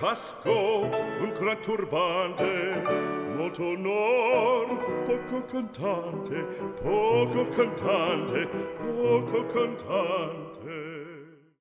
Casco, un gran turbante, molto onor, poco cantante, poco cantante, poco cantante.